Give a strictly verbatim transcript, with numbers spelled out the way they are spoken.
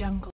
jungle.